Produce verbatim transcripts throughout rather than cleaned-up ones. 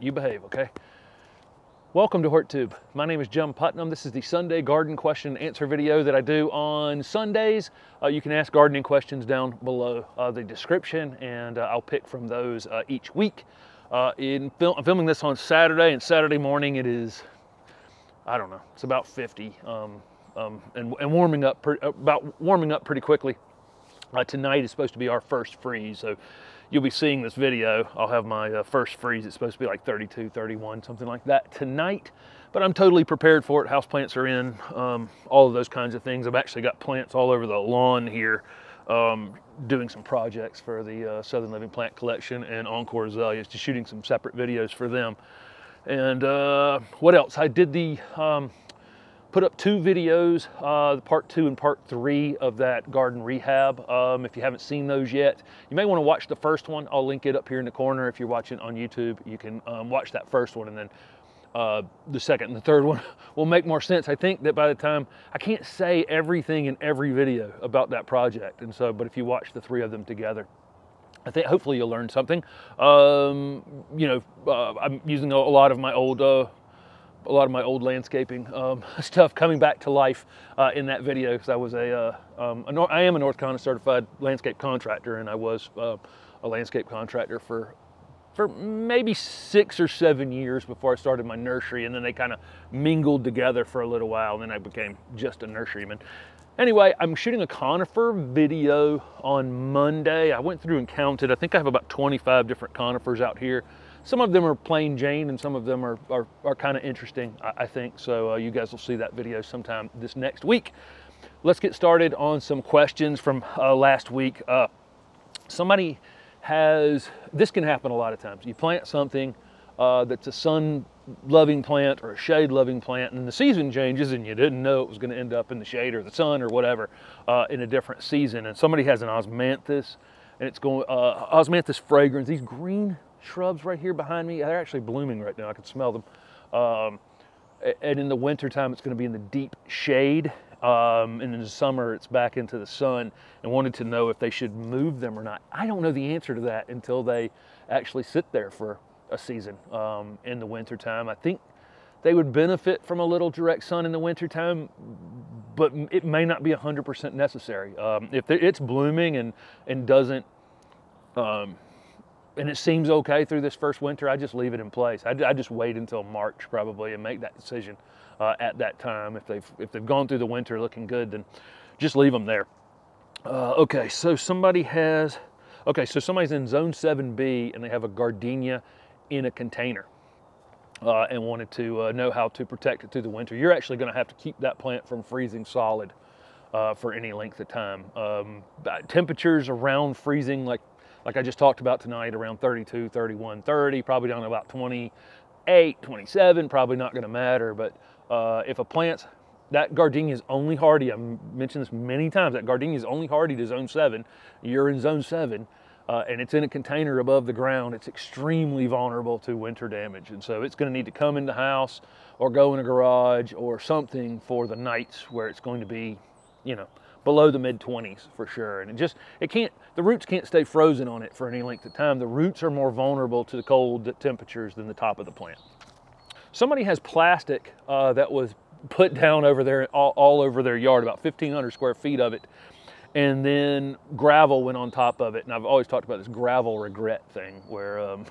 you behave, okay? Welcome to HortTube. My name is Jim Putnam. This is the Sunday garden question and answer video that I do on Sundays. Uh, you can ask gardening questions down below uh, the description, and uh, I'll pick from those uh, each week. Uh, in fil I'm filming this on Saturday, and Saturday morning it is, I don't know, it's about fifty, um, um, and, and warming up about warming up pretty quickly. Uh, tonight is supposed to be our first freeze, so you'll be seeing this video. I'll have my uh, first freeze. It's supposed to be like thirty-two, thirty-one, something like that tonight, but I'm totally prepared for it. Houseplants are in, um, all of those kinds of things. I've actually got plants all over the lawn here, um, doing some projects for the uh, Southern Living Plant Collection and Encore Azaleas, just shooting some separate videos for them. And uh, what else? I did the, um, put up two videos, uh, part two and part three of that garden rehab. Um, if you haven't seen those yet, you may want to watch the first one. I'll link it up here in the corner. If you're watching on YouTube, you can um, watch that first one, and then uh, the second and the third one will make more sense. I think that by the time, I can't say everything in every video about that project, and so, but if you watch the three of them together, I think hopefully you'll learn something. Um, you know, uh, I'm using a lot of my old, uh, a lot of my old landscaping um, stuff coming back to life uh, in that video, because I was a, uh, um, a I am a North Carolina certified landscape contractor, and I was uh, a landscape contractor for for maybe six or seven years before I started my nursery, and then they kind of mingled together for a little while, and then I became just a nurseryman. Anyway, I'm shooting a conifer video on Monday. I went through and counted. I think I have about twenty-five different conifers out here. Some of them are plain Jane, and some of them are, are, are kind of interesting, I, I think. So uh, you guys will see that video sometime this next week. Let's get started on some questions from uh, last week. Uh, somebody has, this can happen a lot of times. You plant something uh, that's a sun loving plant or a shade loving plant, and the season changes and you didn't know it was going to end up in the shade or the sun or whatever uh, in a different season. And somebody has an Osmanthus, and it's going, uh, Osmanthus fragrans, these green shrubs right here behind me, they're actually blooming right now. I can smell them. Um, and in the winter time, it's going to be in the deep shade. Um, and in the summer, it's back into the sun, and wanted to know if they should move them or not. I don't know the answer to that until they actually sit there for a season um, in the winter time. I think they would benefit from a little direct sun in the winter time, but it may not be one hundred percent necessary. Um, if it's blooming and, and doesn't, um, and it seems okay through this first winter, I just leave it in place. I, I just wait until March probably and make that decision uh, at that time. If they've, if they've gone through the winter looking good, then just leave them there. Uh, okay, so somebody has, okay, so somebody's in zone seven B and they have a gardenia in a container uh, and wanted to uh, know how to protect it through the winter. You're actually gonna have to keep that plant from freezing solid uh, for any length of time. Um, temperatures around freezing, like Like I just talked about tonight, around thirty-two, thirty-one, thirty, probably down to about twenty-eight, twenty-seven, probably not going to matter. But uh, if a plant's, that gardenia is only hardy, I've mentioned this many times, that gardenia is only hardy to zone seven, you're in zone seven, uh, and it's in a container above the ground, it's extremely vulnerable to winter damage. And so it's going to need to come in the house or go in a garage or something for the nights where it's going to be, you know, below the mid twenties for sure. And it just, it can't, the roots can't stay frozen on it for any length of time. The roots are more vulnerable to the cold temperatures than the top of the plant. Somebody has plastic uh, that was put down over there, all, all over their yard, about fifteen hundred square feet of it. And then gravel went on top of it. And I've always talked about this gravel regret thing where, um,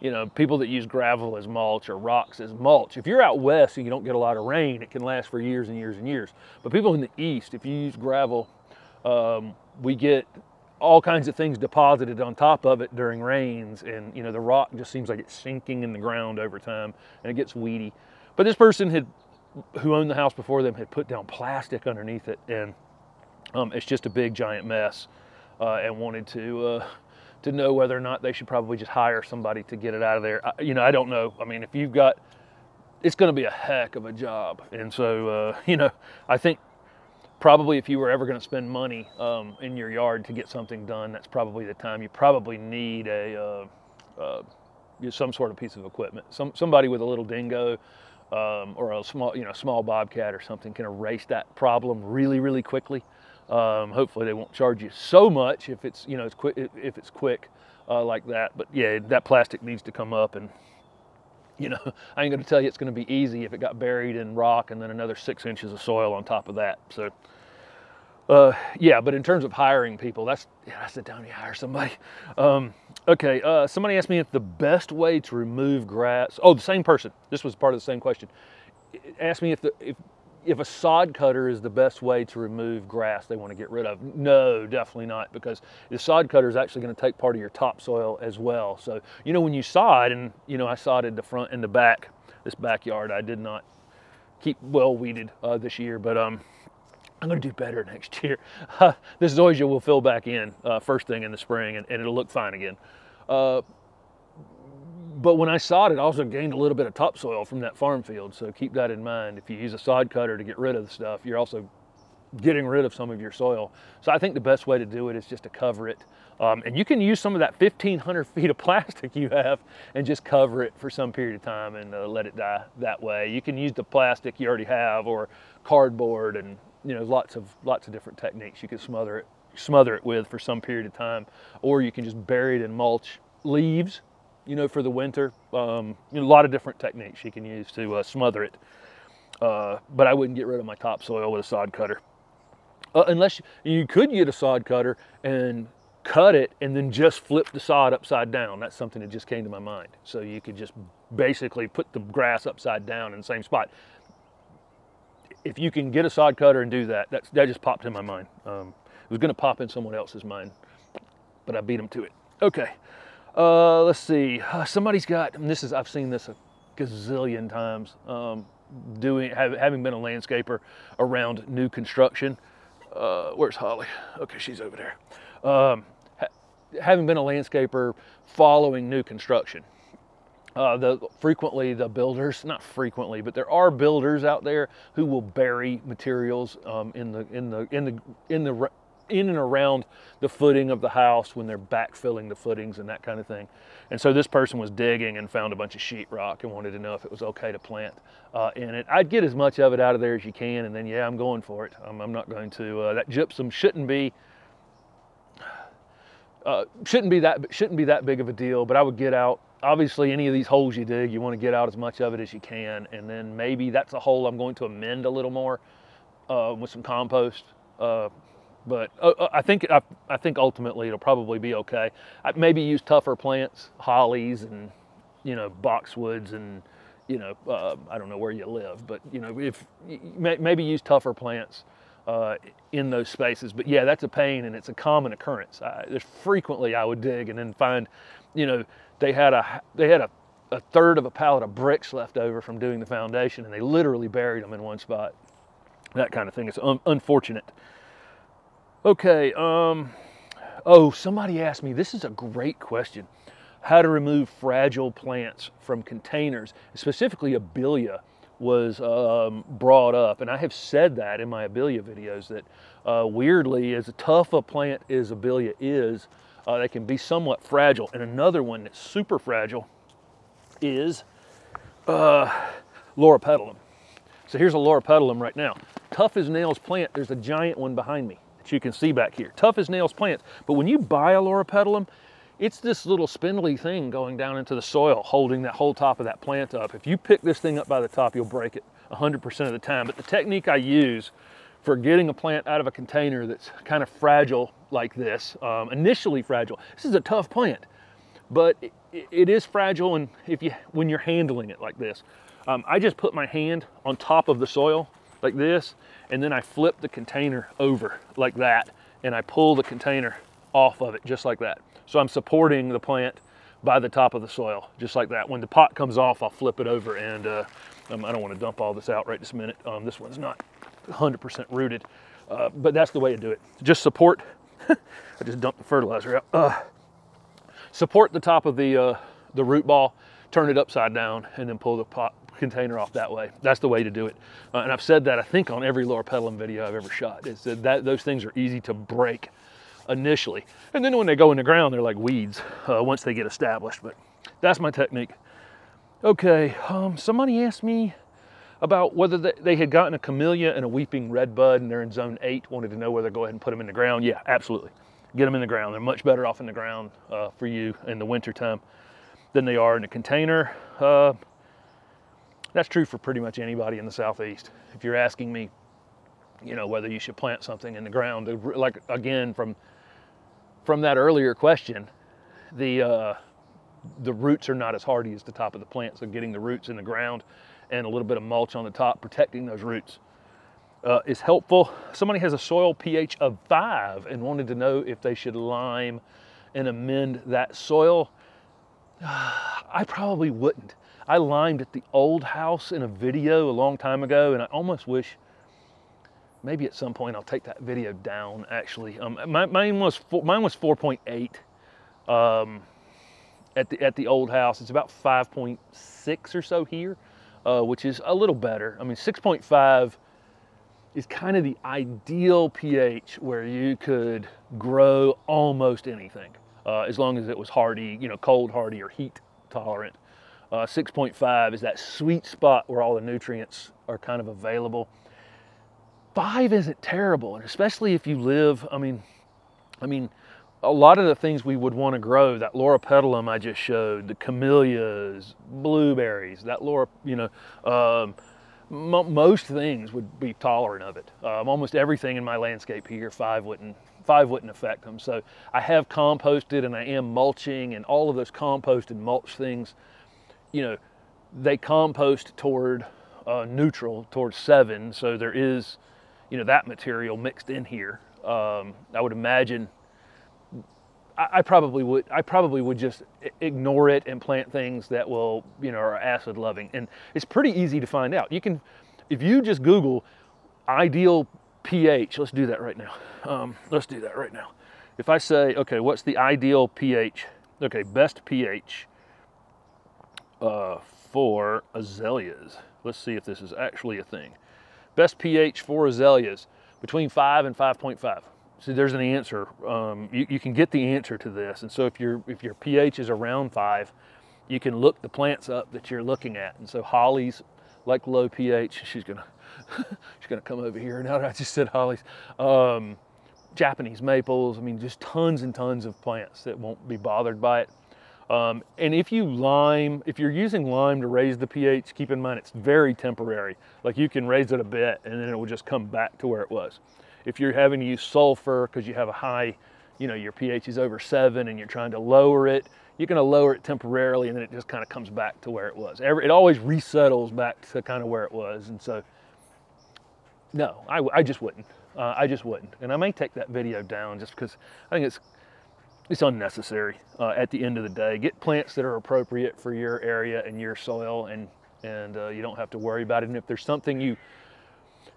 you know, people that use gravel as mulch or rocks as mulch, if you're out west and you don't get a lot of rain, it can last for years and years and years. But people in the east, if you use gravel, um, we get all kinds of things deposited on top of it during rains. And, you know, the rock just seems like it's sinking in the ground over time and it gets weedy. But this person had, who owned the house before them, had put down plastic underneath it, and Um, it's just a big giant mess, uh, and wanted to uh, to know whether or not they should probably just hire somebody to get it out of there. I, you know, I don't know. I mean, if you've got, it's going to be a heck of a job. And so, uh, you know, I think probably if you were ever going to spend money um, in your yard to get something done, that's probably the time. You probably need a uh, uh, some sort of piece of equipment. Some somebody with a little dingo. Um, or a small, you know, small bobcat or something can erase that problem really, really quickly. Um, hopefully they won't charge you so much if it's, you know, it's quick, if it's quick uh, like that. But yeah, that plastic needs to come up and you know, I ain't going to tell you it's going to be easy if it got buried in rock and then another six inches of soil on top of that. So, uh, yeah, but in terms of hiring people, that's, yeah, that's the time you hire somebody. Um, okay, uh, somebody asked me if the best way to remove grass, oh, the same person, this was part of the same question, asked me if the, if, if a sod cutter is the best way to remove grass they want to get rid of. No, definitely not, because the sod cutter is actually going to take part of your topsoil as well. So, you know, when you sod, and, you know, I sodded the front and the back, this backyard, I did not keep well weeded uh, this year, but um, I'm going to do better next year. Uh, this zoysia will fill back in uh, first thing in the spring, and, and it'll look fine again. Uh, But when I sod it, I also gained a little bit of topsoil from that farm field, so keep that in mind. If you use a sod cutter to get rid of the stuff, you're also getting rid of some of your soil. So I think the best way to do it is just to cover it. Um, and you can use some of that fifteen hundred feet of plastic you have and just cover it for some period of time and uh, let it die that way. You can use the plastic you already have or cardboard, and, you know, lots of, lots of different techniques you can smother it, smother it with for some period of time. Or you can just bury it in mulch leaves, you know, for the winter. Um, you know, a lot of different techniques you can use to uh, smother it. Uh, but I wouldn't get rid of my topsoil with a sod cutter. Uh, unless you, you could get a sod cutter and cut it and then just flip the sod upside down. That's something that just came to my mind. So you could just basically put the grass upside down in the same spot. If you can get a sod cutter and do that, that's, that just popped in my mind. Um, it was gonna pop in someone else's mind, but I beat them to it. Okay. Uh, let's see, uh, somebody's got, and this is, I've seen this a gazillion times, um, doing, have, having been a landscaper around new construction. Uh, where's Holly? Okay, she's over there. Um, ha having been a landscaper following new construction. Uh, the, frequently the builders, not frequently, but there are builders out there who will bury materials, um, in the, in the, in the, in the, in and around the footing of the house when they're backfilling the footings and that kind of thing. And so this person was digging and found a bunch of sheetrock and wanted to know if it was okay to plant uh, in it. I'd get as much of it out of there as you can, and then, yeah, I'm going for it. I'm, I'm not going to, uh, that gypsum shouldn't be, uh, shouldn't be that, shouldn't be that big of a deal, but I would get out. Obviously, any of these holes you dig, you want to get out as much of it as you can. And then maybe that's a hole I'm going to amend a little more uh, with some compost. Uh, But uh, I think I, I think ultimately it'll probably be okay. I maybe use tougher plants, hollies and, you know, boxwoods and, you know, uh, I don't know where you live, but, you know, if maybe use tougher plants uh, in those spaces. But yeah, that's a pain, and it's a common occurrence. I, there's frequently I would dig and then find, you know, they had a they had a, a third of a pallet of bricks left over from doing the foundation, and they literally buried them in one spot. That kind of thing. It's un unfortunate. Okay, um, oh, somebody asked me, this is a great question, how to remove fragile plants from containers. Specifically, abelia was um, brought up, and I have said that in my abelia videos, that uh, weirdly, as tough a plant as abelia is, uh, they can be somewhat fragile. And another one that's super fragile is uh, loropetalum. So here's a loropetalum right now. Tough as nails plant, there's a giant one behind me. You can see back here, tough as nails plants. But when you buy a loropetalum, it's this little spindly thing going down into the soil, holding that whole top of that plant up. If you pick this thing up by the top, you'll break it one hundred percent of the time. But the technique I use for getting a plant out of a container that's kind of fragile like this, um, initially fragile, this is a tough plant, but it, it is fragile. And if you, when you're handling it like this, um, I just put my hand on top of the soil like this, and then I flip the container over like that, and I pull the container off of it just like that. So I'm supporting the plant by the top of the soil just like that. When the pot comes off, I'll flip it over, and uh, um, I don't want to dump all this out right this minute. Um, this one's not one hundred percent rooted, uh, but that's the way to do it. Just support, I just dumped the fertilizer out. Uh, support the top of the, uh, the root ball, turn it upside down, and then pull the pot container off that way. That's the way to do it. Uh, and I've said that, I think, on every loropetalum video I've ever shot, is that, that those things are easy to break initially. And then when they go in the ground, they're like weeds uh, once they get established. But that's my technique. Okay, um, somebody asked me about whether they, they had gotten a camellia and a weeping red bud, and they're in zone eight, wanted to know whether to go ahead and put them in the ground. Yeah, absolutely. Get them in the ground. They're much better off in the ground uh, for you in the wintertime than they are in a container. Uh, That's true for pretty much anybody in the Southeast. If you're asking me, you know, whether you should plant something in the ground, like again, from from that earlier question, the uh, the roots are not as hardy as the top of the plant. So getting the roots in the ground and a little bit of mulch on the top, protecting those roots uh, is helpful. Somebody has a soil pH of five and wanted to know if they should lime and amend that soil. I probably wouldn't. I limed at the old house in a video a long time ago, and I almost wish maybe at some point I'll take that video down, actually. Um, my, mine was mine was four point eight um, at the at the old house. It's about five point six or so here, uh, which is a little better. I mean, six point five is kind of the ideal pH where you could grow almost anything, uh, as long as it was hardy, you know, cold hardy or heat tolerant. Uh, six point five is that sweet spot where all the nutrients are kind of available. Five isn't terrible, and especially if you live, I mean, I mean, a lot of the things we would want to grow, that loropetalum I just showed, the camellias, blueberries, that lore, you know, um, most things would be tolerant of it. Um, almost everything in my landscape here, five wouldn't, five wouldn't affect them. So I have composted and I am mulching, and all of those compost and mulch things, you know, they compost toward uh, neutral, toward seven. So there is, you know, that material mixed in here. Um, I would imagine I, I probably would, I probably would just ignore it and plant things that will, you know, are acid loving. And it's pretty easy to find out. You can, if you just Google ideal pH, let's do that right now. Um, let's do that right now. If I say, okay, what's the ideal pH? Okay, best pH uh, for azaleas. Let's see if this is actually a thing. Best pH for azaleas, between five and five point five. So there's an answer. Um, you, you can get the answer to this. And so if, you're, if your pH is around five, you can look the plants up that you're looking at. And so hollies, like low pH, she's gonna, she's gonna come over here now that I just said hollies. Um, Japanese maples, I mean, just tons and tons of plants that won't be bothered by it. Um, and if you lime, if you're using lime to raise the pH, keep in mind it's very temporary. Like you can raise it a bit and then it will just come back to where it was. If you're having to use sulfur because you have a high, you know, your pH is over seven and you're trying to lower it, you're going to lower it temporarily and then it just kind of comes back to where it was. It always resettles back to kind of where it was. And so, no, I, I just wouldn't. Uh, I just wouldn't. And I may take that video down just because I think it's It's unnecessary uh, at the end of the day. Get plants that are appropriate for your area and your soil, and, and uh, you don't have to worry about it. And if there's something you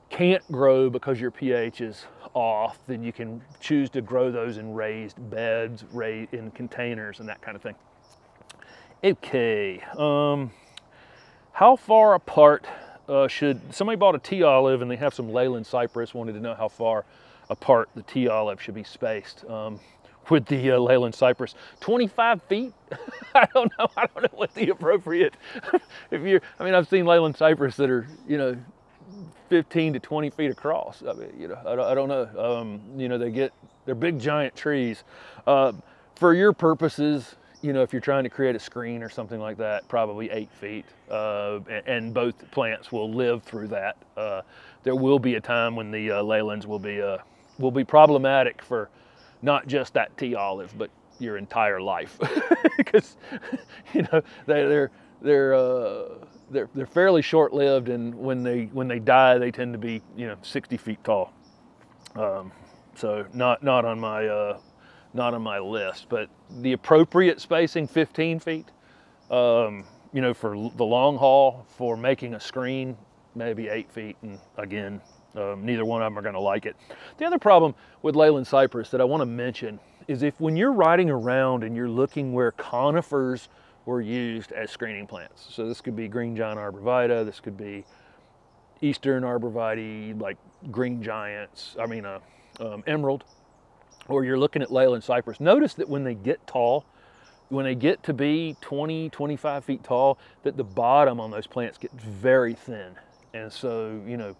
can't grow because your pH is off, then you can choose to grow those in raised beds, raised in containers, and that kind of thing. Okay, um, how far apart uh, should, somebody bought a tea olive and they have some Leyland Cypress, wanted to know how far apart the tea olive should be spaced. Um, with the uh, Leyland Cypress, twenty-five feet. I don't know. I don't know what the appropriate, if you're, I mean, I've seen Leyland Cypress that are, you know, fifteen to twenty feet across. I mean, you know, I, I don't know. Um, you know, they get, they're big giant trees. Uh, for your purposes, you know, if you're trying to create a screen or something like that, probably eight feet. Uh, and, and both plants will live through that. Uh, there will be a time when the uh, Leylands will be, uh, will be problematic for, not just that tea olive, but your entire life, because you know they, they're they're uh, they're they're fairly short-lived, and when they when they die, they tend to be, you know, sixty feet tall. Um, so not not on my uh, not on my list, but the appropriate spacing, fifteen feet. Um, you know, for the long haul, for making a screen, maybe eight feet, and again. Um, neither one of them are going to like it. The other problem with Leyland Cypress that I want to mention is if when you're riding around and you're looking where conifers were used as screening plants. So this could be Green Giant Arborvitae, this could be Eastern Arborvitae, like Green Giants, I mean uh, um, Emerald, or you're looking at Leyland Cypress. Notice that when they get tall, when they get to be twenty, twenty-five feet tall, that the bottom on those plants gets very thin. And so, you know,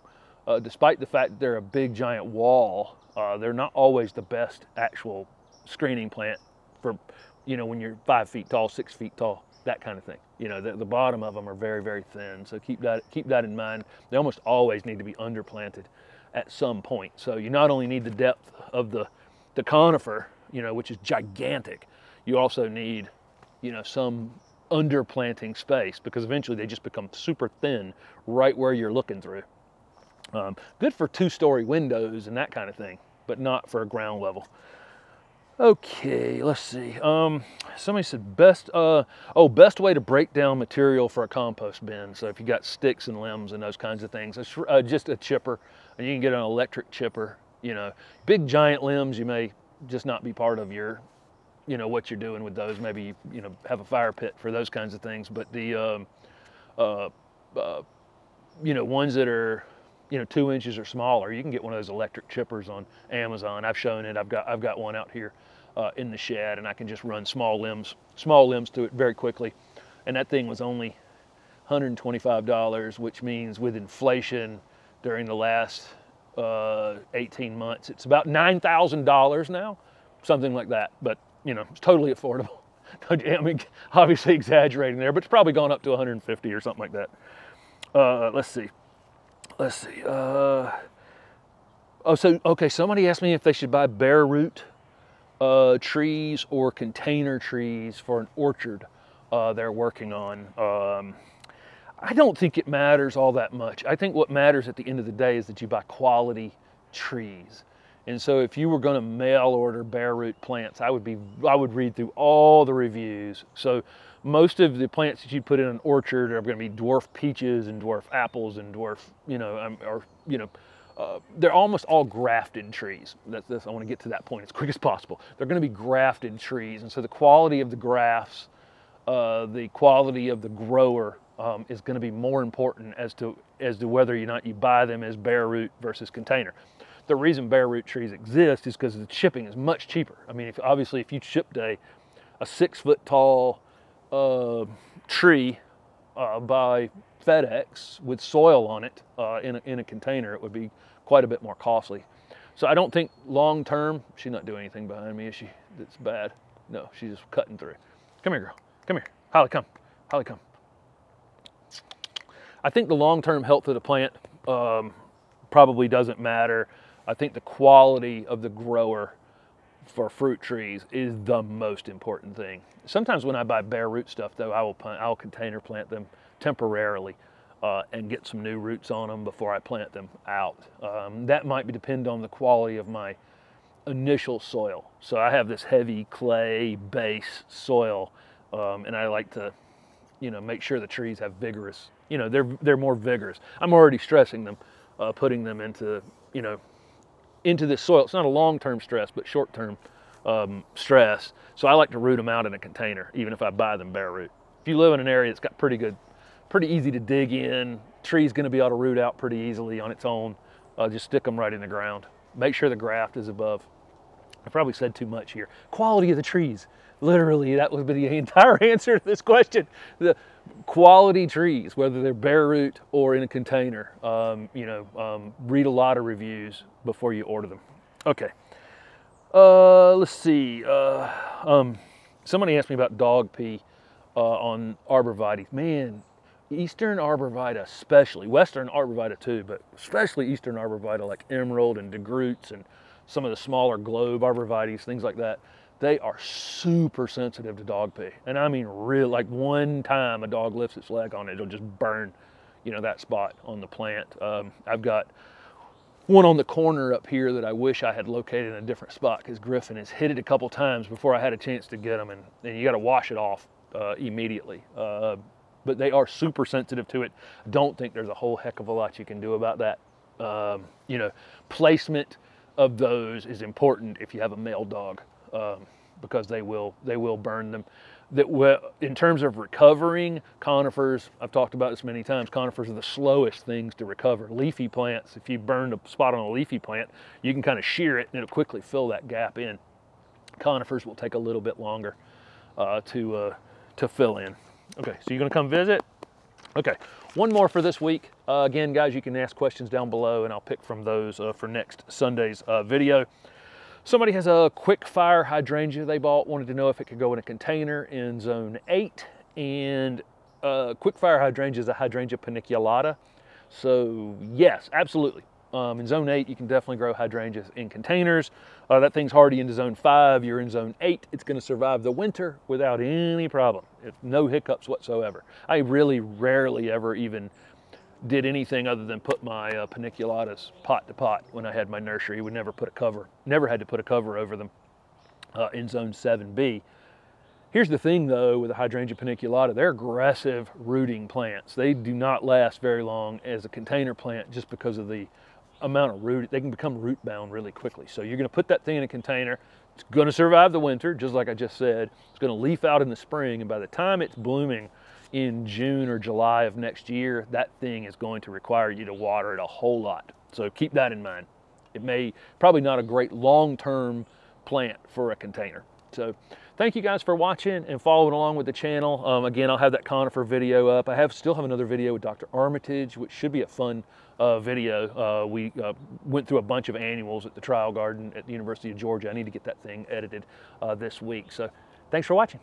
Uh, despite the fact that they're a big giant wall, uh, they're not always the best actual screening plant for, you know, when you're five feet tall, six feet tall. that kind of thing. You know, the, the bottom of them are very, very thin. So keep that, keep that in mind. They almost always need to be underplanted at some point. So you not only need the depth of the, the conifer, you know, which is gigantic, you also need, you know, some underplanting space, because eventually they just become super thin right where you're looking through. Um, good for two-story windows and that kind of thing, but not for a ground level. Okay, let's see. Um, somebody said best, uh, oh, best way to break down material for a compost bin. So if you got sticks and limbs and those kinds of things, it's, uh, just a chipper. And you can get an electric chipper. You know, big giant limbs, you may just not be part of your, you know, what you're doing with those. Maybe you know have a fire pit for those kinds of things. But the, um, uh, uh, you know, ones that are, you know, two inches or smaller, you can get one of those electric chippers on Amazon. I've shown it. I've got I've got one out here uh, in the shed, and I can just run small limbs, small limbs to it very quickly. And that thing was only one hundred twenty-five dollars, which means with inflation during the last uh, eighteen months, it's about nine thousand dollars now, something like that. But you know, it's totally affordable. I mean, obviously exaggerating there, but it's probably gone up to one hundred fifty or something like that. Uh, let's see. Let's see. Uh, oh, so, okay, somebody asked me if they should buy bare root uh, trees or container trees for an orchard uh, they're working on. Um, I don't think it matters all that much. I think what matters at the end of the day is that you buy quality trees. And so if you were going to mail order bare root plants, I would be, I would read through all the reviews. So most of the plants that you put in an orchard are going to be dwarf peaches and dwarf apples and dwarf, you know, um, or, you know, uh, they're almost all grafted trees. That's, that's, I want to get to that point as quick as possible. They're going to be grafted trees. And so the quality of the grafts, uh, the quality of the grower um, is going to be more important as to, as to whether or not you buy them as bare root versus container. The reason bare root trees exist is because the shipping is much cheaper. I mean, if, obviously if you shipped a, a six foot tall, Uh, tree uh, by FedEx with soil on it uh, in, a, in a container, it would be quite a bit more costly. So I don't think long term, she's not doing anything behind me, is she? That's bad. No, she's just cutting through. Come here, girl. Come here. Holly, come. Holly, come. I think the long term health of the plant um, probably doesn't matter. I think the quality of the grower for fruit trees is the most important thing. Sometimes when I buy bare root stuff though, I will plant, I'll container plant them temporarily uh, and get some new roots on them before I plant them out. Um, that might be depend on the quality of my initial soil. So I have this heavy clay base soil um, and I like to, you know, make sure the trees have vigorous, you know, they're, they're more vigorous. I'm already stressing them, uh, putting them into, you know, into this soil. It's not a long-term stress, but short-term um, stress. So I like to root them out in a container, even if I buy them bare root. If you live in an area that's got pretty good, pretty easy to dig in, tree's gonna be able to root out pretty easily on its own. Uh, just stick them right in the ground. Make sure the graft is above. I probably said too much here. Quality of the trees. Literally, that would be the entire answer to this question. The quality trees, whether they're bare root or in a container, um, you know, um, read a lot of reviews before you order them. Okay. Uh, let's see. Uh, um, somebody asked me about dog pee uh, on Arborvitae. Man, Eastern Arborvitae especially, Western Arborvitae too, but especially Eastern Arborvitae like Emerald and DeGroot's and some of the smaller globe Arborvitaes, things like that. They are super sensitive to dog pee. And I mean, real, like one time a dog lifts its leg on it, it'll just burn, you know, that spot on the plant. Um, I've got one on the corner up here that I wish I had located in a different spot because Griffin has hit it a couple times before I had a chance to get them, and, and you got to wash it off uh, immediately. Uh, but they are super sensitive to it. I don't think there's a whole heck of a lot you can do about that. Um, you know, placement of those is important if you have a male dog. Um, because they will they will burn them. That well, in terms of recovering, conifers, I've talked about this many times, conifers are the slowest things to recover. Leafy plants, if you burn a spot on a leafy plant, you can kind of shear it and it'll quickly fill that gap in. Conifers will take a little bit longer uh, to uh, to fill in. Okay, so you're gonna come visit? Okay, one more for this week. Uh, again, guys, you can ask questions down below and I'll pick from those uh, for next Sunday's uh, video. Somebody has a quick fire hydrangea they bought, wanted to know if it could go in a container in zone eight And uh, quickfire hydrangea is a hydrangea paniculata. So yes, absolutely. Um, in zone eight, you can definitely grow hydrangeas in containers. Uh, that thing's hardy into zone five. You're in zone eight. It's going to survive the winter without any problem. If no hiccups whatsoever. I really rarely ever even did anything other than put my uh, paniculatas pot to pot when I had my nursery. Would never put a cover. Never had to put a cover over them uh, in zone seven B. Here's the thing though with the hydrangea paniculata, they're aggressive rooting plants. They do not last very long as a container plant just because of the amount of root. They can become root bound really quickly. So you're going to put that thing in a container. It's going to survive the winter, just like I just said. It's going to leaf out in the spring, and by the time it's blooming in June or July of next year, that thing is going to require you to water it a whole lot. So keep that in mind. It may probably not a great long-term plant for a container. So thank you guys for watching and following along with the channel. Um, again, I'll have that conifer video up. I have still have another video with Doctor Armitage, which should be a fun uh, video. Uh, we uh, went through a bunch of annuals at the trial garden at the University of Georgia. I need to get that thing edited uh, this week. So thanks for watching.